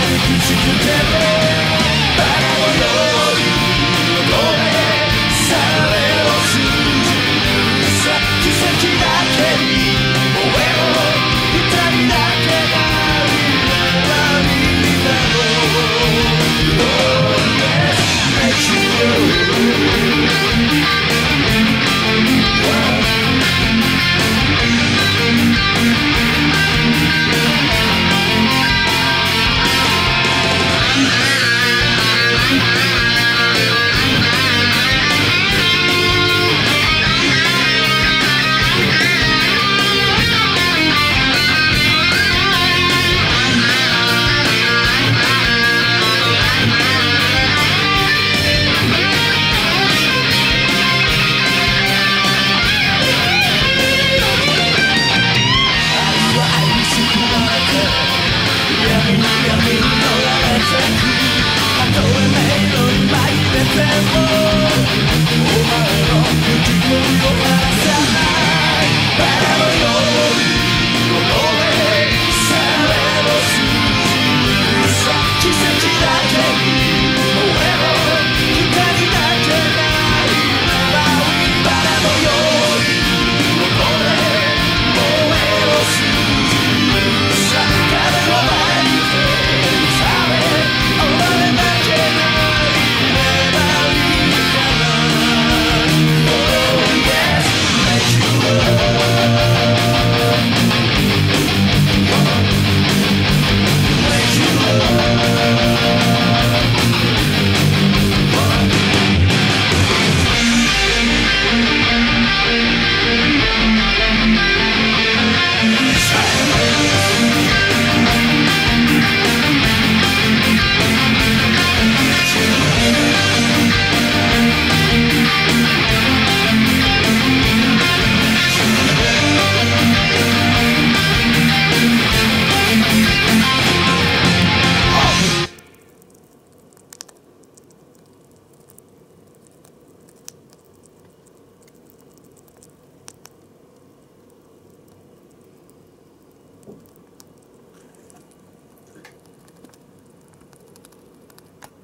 We're